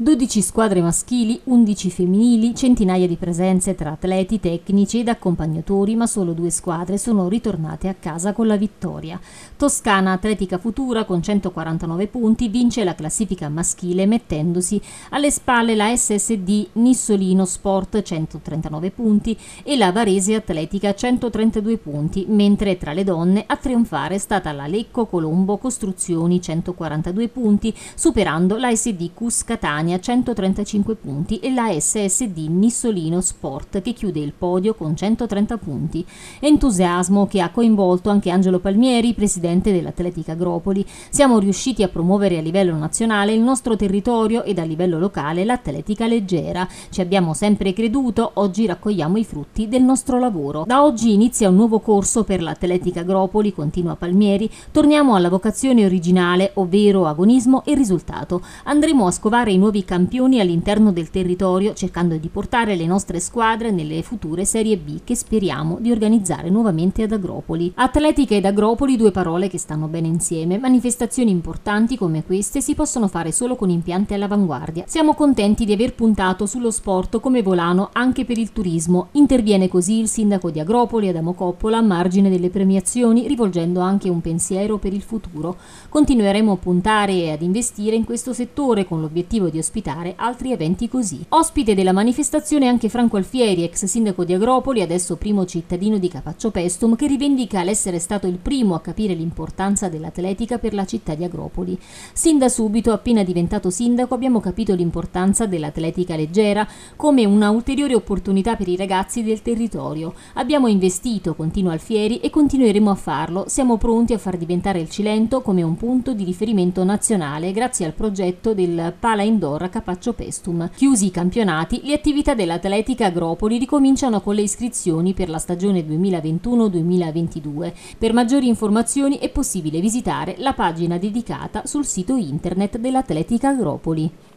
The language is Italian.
12 squadre maschili, 11 femminili, centinaia di presenze tra atleti, tecnici ed accompagnatori, ma solo 2 squadre sono ritornate a casa con la vittoria. Toscana Atletica Futura con 149 punti vince la classifica maschile mettendosi alle spalle la SSD Nissolino Sport 139 punti e la Varese Atletica 132 punti, mentre tra le donne a trionfare è stata la Lecco Colombo Costruzioni 142 punti, superando la ASD CUS Catania 135 punti e la SSD Nissolino Sport che chiude il podio con 130 punti. Entusiasmo che ha coinvolto anche Angelo Palmieri, presidente dell'Atletica Agropoli. Siamo riusciti a promuovere a livello nazionale il nostro territorio ed a livello locale l'atletica leggera. Ci abbiamo sempre creduto, oggi raccogliamo i frutti del nostro lavoro. Da oggi inizia un nuovo corso per l'Atletica Agropoli, continua Palmieri. Torniamo alla vocazione originale, ovvero agonismo e risultato. Andremo a scovare i nuovi campioni all'interno del territorio, cercando di portare le nostre squadre nelle future Serie B che speriamo di organizzare nuovamente ad Agropoli. Atletica ed Agropoli, due parole che stanno bene insieme. Manifestazioni importanti come queste si possono fare solo con impianti all'avanguardia. Siamo contenti di aver puntato sullo sport come volano anche per il turismo. Interviene così il sindaco di Agropoli, Adamo Coppola, a margine delle premiazioni, rivolgendo anche un pensiero per il futuro. Continueremo a puntare e ad investire in questo settore con l'obiettivo di ospitare altri eventi così. Ospite della manifestazione anche Franco Alfieri, ex sindaco di Agropoli, adesso primo cittadino di Capaccio Pestum, che rivendica l'essere stato il primo a capire l'importanza dell'atletica per la città di Agropoli. Sin da subito, appena diventato sindaco, abbiamo capito l'importanza dell'atletica leggera come una ulteriore opportunità per i ragazzi del territorio. Abbiamo investito, continua Alfieri, e continueremo a farlo. Siamo pronti a far diventare il Cilento come un punto di riferimento nazionale grazie al progetto del Pala Indoor a Capaccio Pestum. Chiusi i campionati, le attività dell'Atletica Agropoli ricominciano con le iscrizioni per la stagione 2021-2022. Per maggiori informazioni è possibile visitare la pagina dedicata sul sito internet dell'Atletica Agropoli.